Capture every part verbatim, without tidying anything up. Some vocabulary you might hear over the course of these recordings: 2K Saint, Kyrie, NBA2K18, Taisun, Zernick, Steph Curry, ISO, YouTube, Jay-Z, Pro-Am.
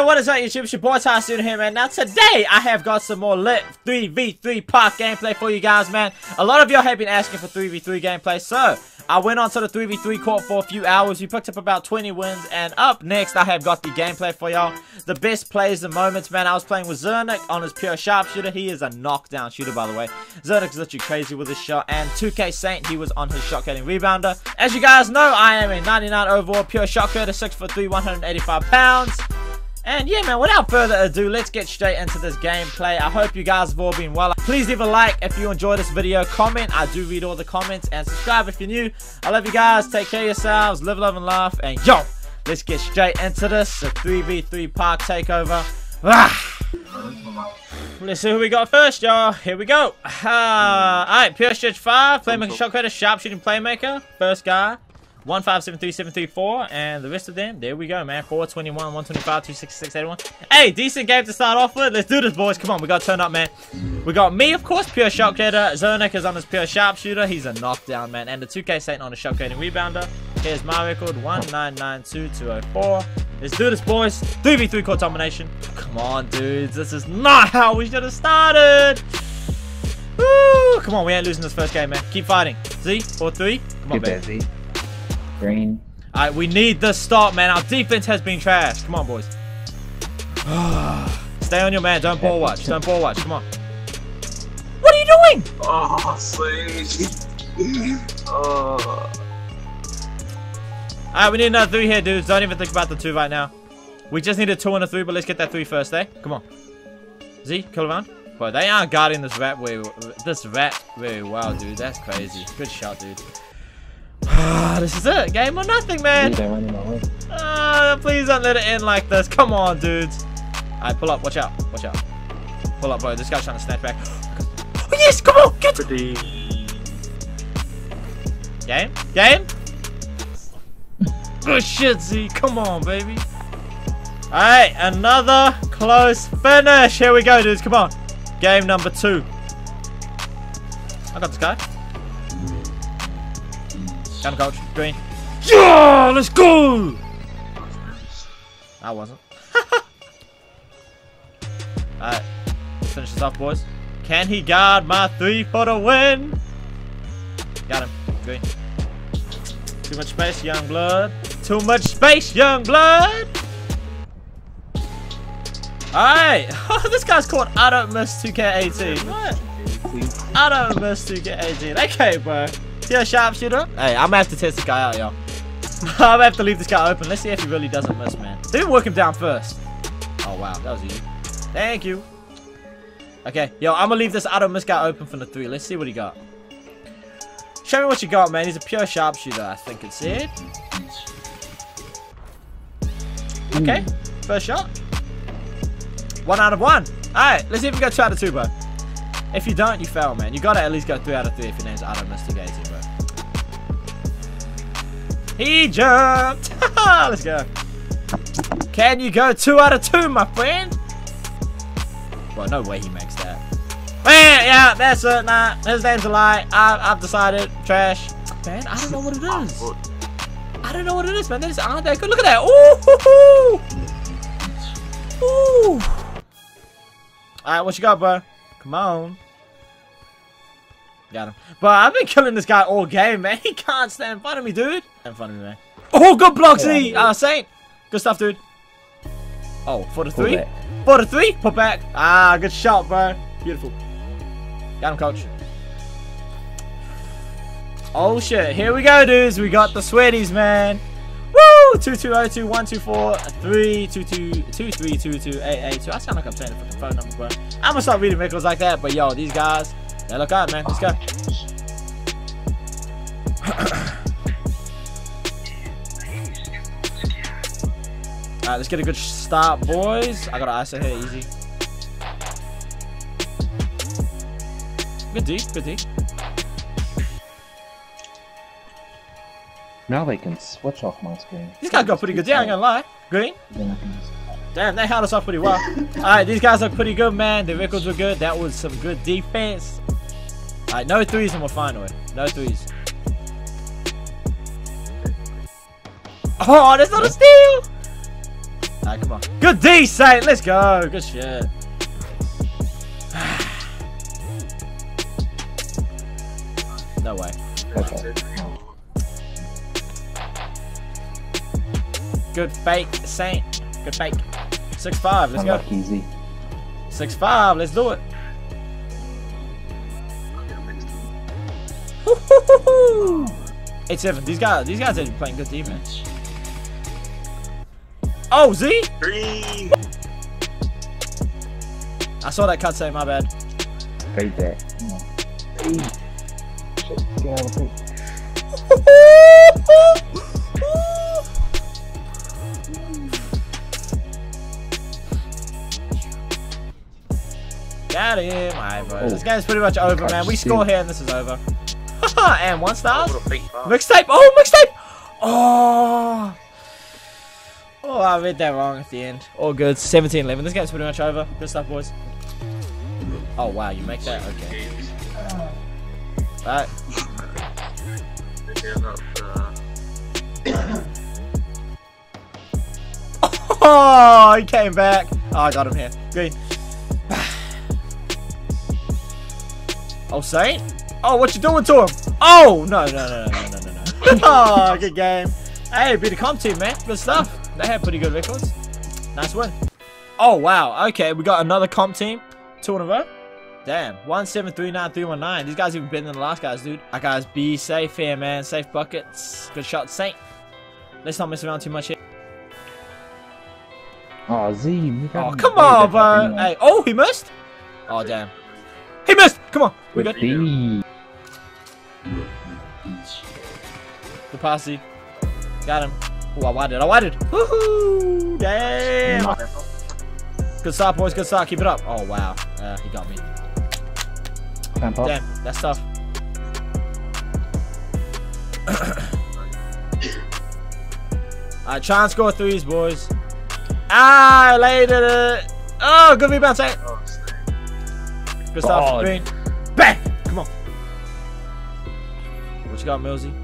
Hey, what is up, YouTube? It's your boy Taisun here, man. Now today I have got some more lit three v three park gameplay for you guys, man. A lot of y'all have been asking for three v three gameplay, so I went on to the three v three court for a few hours. We picked up about twenty wins, and up next I have got the gameplay for y'all. The best plays and moments, man. I was playing with Zernick on his pure sharpshooter. He is a knockdown shooter, by the way. Zernick's literally crazy with his shot, and two K Saint, he was on his shot-getting rebounder. As you guys know, I am a ninety-nine overall pure shot creator, six foot three, one hundred eighty-five pounds. And yeah, man, without further ado, let's get straight into this gameplay. I hope you guys have all been well. Please leave a like if you enjoyed this video. Comment, I do read all the comments. And subscribe if you're new. I love you guys. Take care of yourselves. Live, love, and laugh. And yo, let's get straight into this. A three v three park takeover. Ah. Let's see who we got first, y'all. Here we go. Uh, Alright, pure stretch five. Playmaker, shot creator, sharpshooting playmaker. First guy. one five seven three seven three four, and the rest of them, there we go, man. four twenty-one, one twenty-five, two sixty-six, eighty-one. Hey, decent game to start off with. Let's do this, boys. Come on, we got to turn up, man. We got me, of course, pure shot creator. Zernick is on his pure sharpshooter. He's a knockdown, man. And the two K Saint on the shot creating rebounder. Here's my record, one nine nine two two oh four. Let's do this, boys. three v three court domination. Come on, dudes. This is not how we should have started. Woo! Come on, we ain't losing this first game, man. Keep fighting. Z, four three. Come on, baby. Green. All right, we need the stop, man. Our defense has been trash. Come on, boys. Stay on your man. Don't ball watch. Don't ball watch. Come on. What are you doing? Oh, sweet. Oh. All right, we need another three here, dudes. Don't even think about the two right now. We just need a two and a three, but let's get that three first, eh? Come on. Z, kill around. Bro, they aren't guarding this rat very, this rat very well, dude. That's crazy. Good shot, dude. This is it. Game or nothing, man. Uh, please don't let it end like this. Come on, dudes. Alright, pull up. Watch out. Watch out. Pull up, bro. This guy's trying to snatch back. Oh, yes. Come on. Get it. Game. Game. Good shit, Z. Come on, baby. Alright. Another close finish. Here we go, dudes. Come on. Game number two. I got this guy. Down coach, green. Yeah, let's go! That wasn't. Alright, let's finish this off, boys. Can he guard my three for the win? Got him, green. Too much space, young blood. Too much space, young blood! Alright, this guy's called I Don't Miss two K eighteen. What? I Don't Miss two K eighteen. Okay, bro. Yeah, sharpshooter. Hey, I'm gonna have to test this guy out, y'all. I'm gonna have to leave this guy open. Let's see if he really doesn't miss, man. Didn't work him down first. Oh, wow. That was easy. Thank you. Okay. Yo, I'm gonna leave this I Don't Miss guy open from the three. Let's see what he got. Show me what you got, man. He's a pure sharpshooter, I think it's it. Okay. First shot. One out of one. Alright. Let's see if we got two out of two, bro. If you don't, you fail, man. You gotta at least go three out of three if your name's I Don't Miss two K eighteen, bro. He jumped! Let's go. Can you go two out of two, my friend? Well, no way he makes that. Man, yeah, that's it. Nah, his name's a lie. I, I've decided. Trash. Man, I don't know what it is. I don't know what it is, man. They just aren't that good. Look at that. Ooh! Ooh! Alright, what you got, bro? Come on. Got him. But I've been killing this guy all game, man. He can't stand in front of me, dude. Stand in front of me, man. Oh, good block, Z. Uh, Saint. Good stuff, dude. Oh, for the three. For the three. Put back. Ah, good shot, bro. Beautiful. Got him, coach. Oh, shit. Here we go, dudes. We got the sweaties, man. Woo! two two oh two one two four three two two two three two two eight eight two. I sound like I'm saying the fucking phone number, bro. I'm gonna start reading records like that, but yo, these guys, they look out, man. Let's go. Alright, let's get a good start, boys. I got an I S O here, easy. Good D, good D. Now they can switch off my screen. This guy got pretty good. Yeah, I ain't gonna lie. Green? Damn, they held us off pretty well. Alright, these guys are pretty good, man. The records were good. That was some good defense. Alright, no threes and we're fine with it. No threes. Oh, that's not a steal! All right, come on. Good D, Saint. Let's go. Good shit. No way. Okay. Good fake, Saint. Good fake. six five. Let's go. Easy. six five. Let's do it. eight seven. These guys, these guys are playing good defense. Oh, Z! Three. I saw that cutscene, my bad. Great there. Shit, get out of the Got him. Alright, bro. Oh. This game's pretty much over, man. We score here and this is over. And one star. Mixtape. Oh, mixtape. Oh. Oh, I read that wrong at the end. All good. seventeen eleven. This game's pretty much over. Good stuff, boys. Oh, wow. You make that? Okay. Alright. Oh, he came back. Oh, I got him here. Green. Oh, Saint? Oh, what you doing to him? Oh, no, no, no, no, no, no, no. Oh, good game. Hey, beat the comp team, man. Good stuff. They had pretty good records. Nice win. Oh, wow. Okay, we got another comp team. Two in a row. Damn. one seven three nine three one nine. These guys even better than the last guys, dude. Alright, guys, be safe here, man. Safe buckets. Good shot, Saint. Let's not mess around too much here. Oh, Z. Oh, come on, bro. Hey, oh, he missed. Oh, damn. He missed. Come on. We got D. The posse. Got him. Oh, I widened. I widened. Woohoo! Damn. Good start, boys. Good start. Keep it up. Oh, wow. Uh, he got me. Damn, that's tough. Alright, try and score threes, boys. Ah, I laid it. Oh, good rebound, Saint. Good start, Green. Bang! Come on. What you got, Millsy?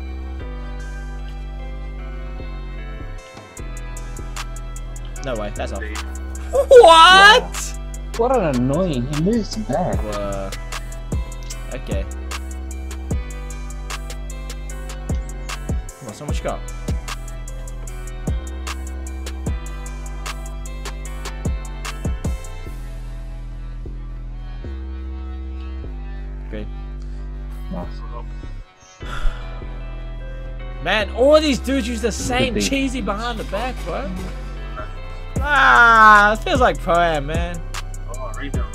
No way, that's off. What? Wow. What an annoying, he moves back. Uh, okay. Come on, so much you got. Great. Nice. Man, all these dudes use the same cheesy behind the back, bro. Ah, it feels like pro-am, man. Oh, rebound.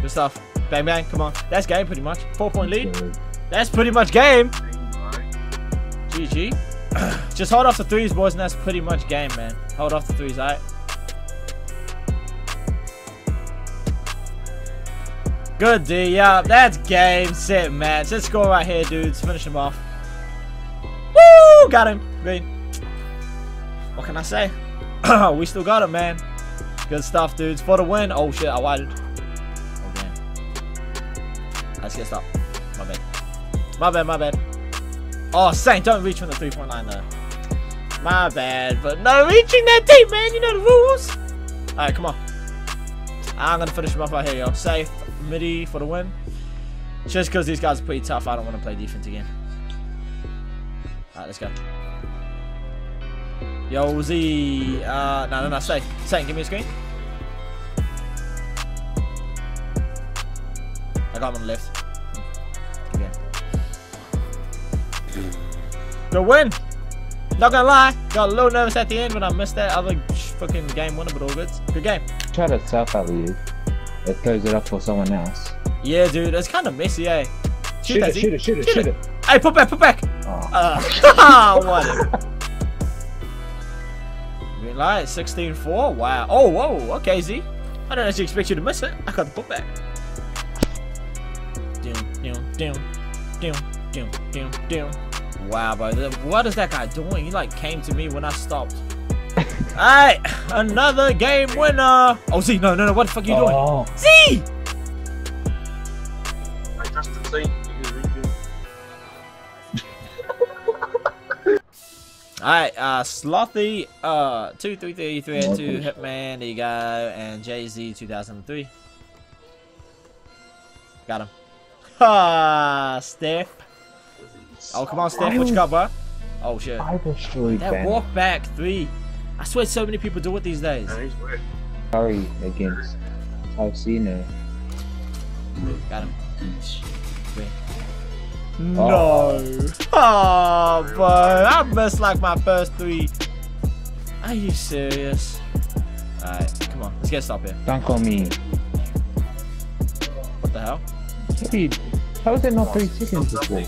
Good stuff. Bang, bang. Come on. That's game, pretty much. Four-point lead. That's pretty much game. G G. Just hold off the threes, boys, and that's pretty much game, man. Hold off the threes, all right? Good D, yeah. That's game, set, match. Let's score right here, dudes. Finish him off. Woo! Got him. Green. What can I say? We still got it, man. Good stuff, dudes. For the win. Oh, shit. I waited. Oh, damn. Let's get stopped. My bad. My bad, my bad. Oh, Saint, don't reach from the three point line, though. My bad. But no reaching that deep, man. You know the rules. All right, come on. I'm going to finish him off right here, yo. Safe. Midi for the win. Just because these guys are pretty tough, I don't want to play defense again. All right, let's go. Yo, Z. Uh, no, no, no. Stay. Stay. Give me a screen. I got him on the left. Okay. Good win. Not gonna lie. Got a little nervous at the end when I missed that other fucking game winner, but all good. Good game. Try to self value. It throws it up for someone else. Yeah, dude. It's kind of messy, eh? Shoot, shoot, that, it, shoot it, shoot it, shoot it, shoot it. Hey, put back, put back. Oh. Uh, what? Light sixteen four. Wow. Oh, whoa. Okay, Z. I don't actually expect you to miss it. I got the putback. Down, down, down, down, down, down, down. Wow, bro. What is that guy doing? He like came to me when I stopped. Alright, another game winner. Oh, Z. No, no, no. What the fuck are you oh. doing? Z. I trusted Z. Alright, uh, Slothy, uh, two three three three two, Hitman, there you go, and Jay-Z two thousand three. Got him. Ha! Steph. Oh, come on, Steph, what you got, bro? Oh, shit. I destroyed that. That walk back three. I swear so many people do it these days. Sorry, against. I've seen it. Got him. Wait. No. Oh, oh bro. I missed like my first three. Are you serious? Alright, come on. Let's get a stop here. Don't call me. What the hell? Dude, how is there not three chickens before?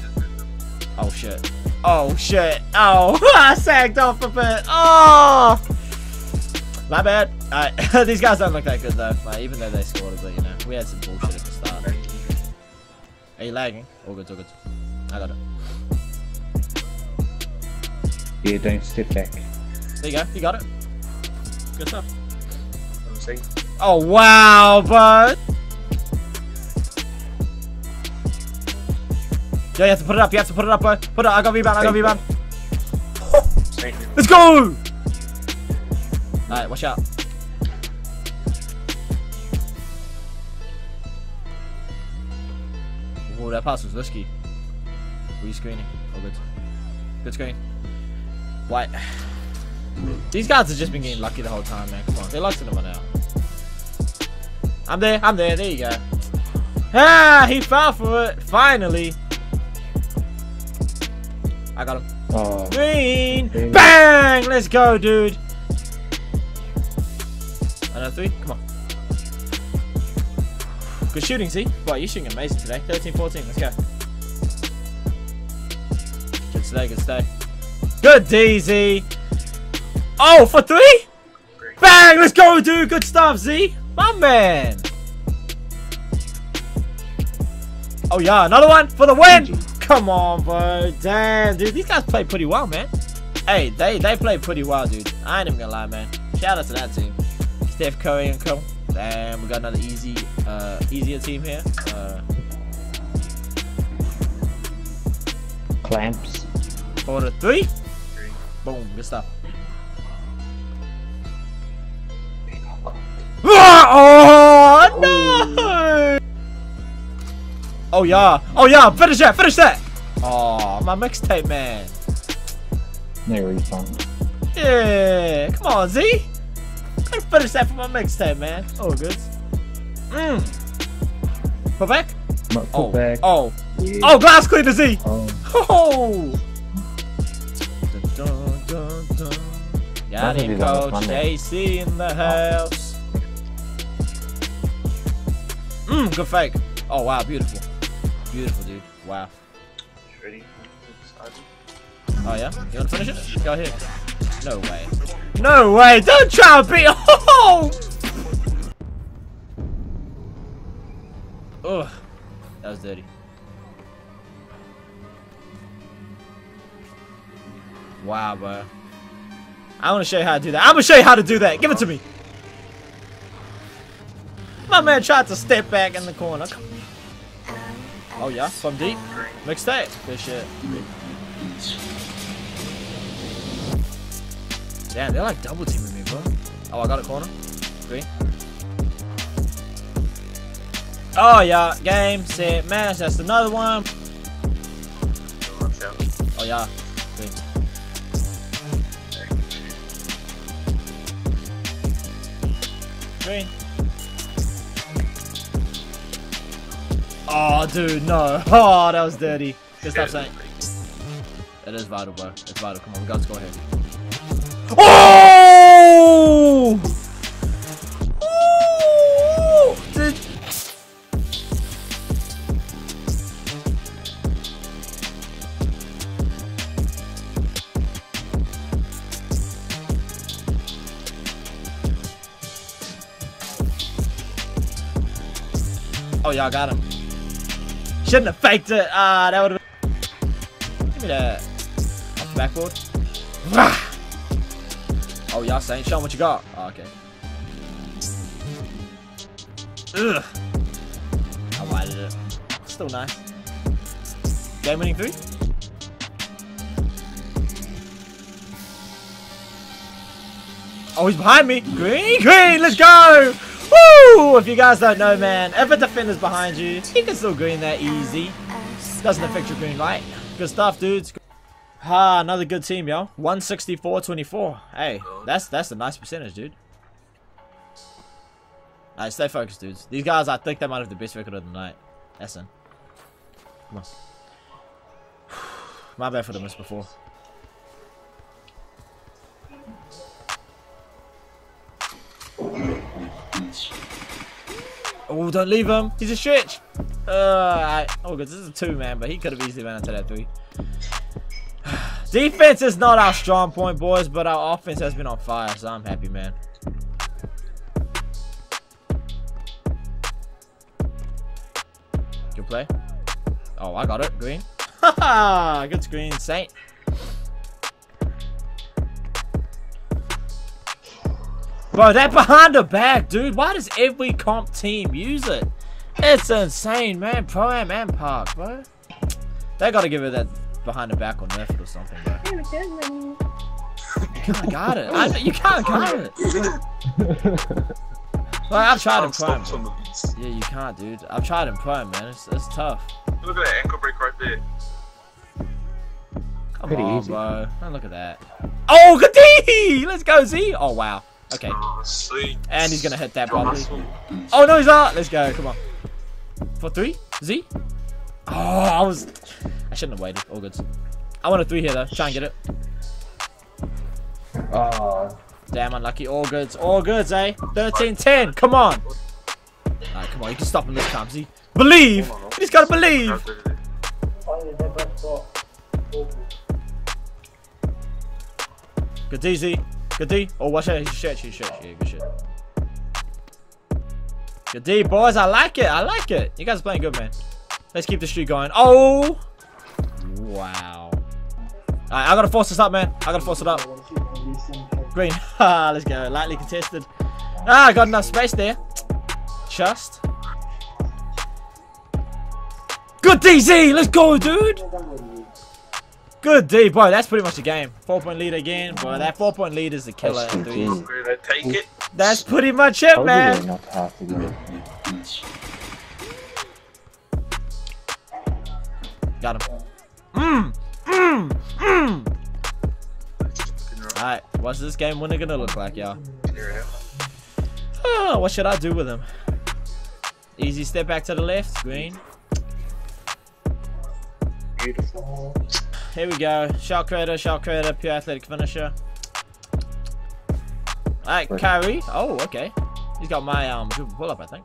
Oh, shit. Oh, shit. Oh, I sagged off a bit. Oh! My bad. Alright, these guys don't look that good though. Like, even though they scored, but you know, we had some bullshit at the start. Are you lagging? All good, all good. I got it. Yeah, don't step back. There you go, you got it. Good stuff. See. Oh wow, bud! Yo, you have to put it up, you have to put it up, bud. Put it up, I got rebound, I got rebound. Let's go! Alright, watch out. Oh, that pass was risky. Re-screening. Oh, good. Good screen. White. These guys have just been getting lucky the whole time, man. Come on. They're lucky to run out. I'm there. I'm there. There you go. Ah, he fell for it. Finally. I got him. Oh, green. Green. Bang. Let's go, dude. Another three. Come on. Good shooting, Z. Wow, you're shooting amazing today. thirteen fourteen. Let's go. Good stay, good stay. Good D Z! Oh, for three? Great. Bang! Let's go, dude! Good stuff, Z! My man! Oh, yeah, another one for the win! G G. Come on, bro. Damn, dude. These guys play pretty well, man. Hey, they, they play pretty well, dude. I ain't even gonna lie, man. Shout out to that team. Steph Curry and Co. Damn, we got another easy, uh, easier team here. Uh, Clamps. For the three. three. Boom, good stuff. Oh, no! Oh, yeah. Oh, yeah. Finish that. Finish that. Oh, my mixtape, man. No refund. Yeah. Come on, Z. I'm going to finish that for my mixtape, man. Oh, good. Mmm. Put back. Put oh. back. Oh. Yeah. Oh, glass cleaner, Z. Oh. Oh. Dun, dun, dun, dun. Got him, Coach J C in the house. Mmm, good fake. Oh wow, beautiful, beautiful, dude. Wow. Ready? Oh yeah. You want to finish it? Go ahead. No way. No way. Don't try and beat. Oh. Ugh. That was dirty. Wow, bro. I want to show you how to do that. I'm going to show you how to do that. Give it to me. My man tried to step back in the corner. Oh, yeah. From deep. Mixed that. Good shit. Damn, they're like double teaming me, bro. Oh, I got a corner. Green. Oh, yeah. Game, set, match. That's another one. Oh, yeah. Green. Green. Oh, dude, no. Oh, that was dirty. Good stuff, Saint. It is vital, bro. It's vital. Come on, we got to score here. Oh! Oh! Dude. Oh, y'all got him. Shouldn't have faked it. Ah, uh, that would have. Give me that. Off the backboard. Oh, y'all saying, Sean, what you got? Oh, okay. Ugh. I lighted it. Still nice. Game winning three. Oh, he's behind me. Green, green. Let's go. Woo! If you guys don't know, man, if a defender's behind you, you can still green that easy. Doesn't affect your green light. Good stuff, dudes. Ah, another good team, yo. one sixty-four twenty-four. Hey, that's that's a nice percentage, dude. Alright, stay focused, dudes. These guys, I think they might have the best record of the night. That's in. Come on. My bad for the miss before. Oh, don't leave him. He's a stretch. Uh, right. Oh, good. This is a two, man, but he could have easily ran into that three. Defense is not our strong point, boys, but our offense has been on fire, so I'm happy, man. Good play. Oh, I got it. Green. Haha, good screen, Saint. Bro, that behind the back, dude. Why does every comp team use it? It's insane, man. Pro-Am and Park, bro. They gotta give it that behind the back on Nerf or something, bro. I got it. I, you can't guard it. Like, I've tried in Pro-Am. Yeah, you can't, dude. I've tried in Pro-Am, man. It's, it's tough. Look at that ankle break right there. Come Pretty on, easy. Bro. Don't look at that. Oh, good D! Let's go, Z! Oh, wow. Okay. Oh, and he's gonna hit that probably. Oh no, he's not. Let's go. Come on. For three, Z. Oh, I was. I shouldn't have waited. All good. I want a three here though. Try and get it. Oh. Damn unlucky. All goods. All goods, eh? thirteen ten. Come on. Alright, come on. You can stop him this time, Z. Believe. You just gotta believe. Good D, Z. Good D. Oh, watch out. He's shit. He's shit. Yeah, good shit. Good D, boys. I like it. I like it. You guys are playing good, man. Let's keep the streak going. Oh! Wow. Alright, I gotta force this up, man. I gotta force it up. Green. Ah, let's go. Lightly contested. Ah, I got enough space there. Just. Good D, Z. Let's go, dude. Good D, boy. That's pretty much the game. Four-point lead again, boy. That four-point lead is the killer. Threes. Take it. That's pretty much it, man. Got him. Mmm. Mmm. Mmm. All right. What's this game winner gonna look like, y'all? Oh, what should I do with him? Easy step back to the left. Green. Beautiful. Here we go. Shot creator, shot creator, pure athletic finisher. Alright, Kyrie. Oh, okay. He's got my um pull up, I think.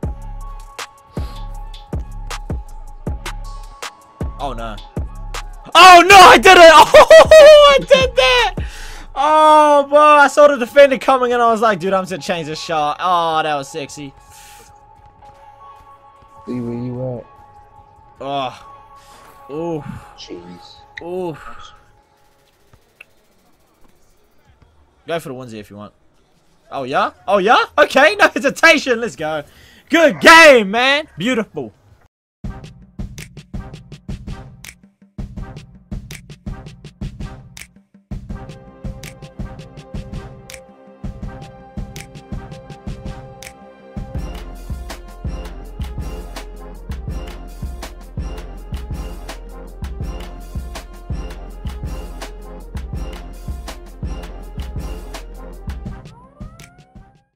Oh no. Oh no, I did it! Oh, I did that! Oh bro, I saw the defender coming and I was like, dude, I'm just gonna change this shot. Oh, that was sexy. See where you at. Oh. Oh. Jeez. Oh, go for the onesie if you want. Oh yeah, oh yeah. Okay, no hesitation. Let's go. Good game, man. Beautiful.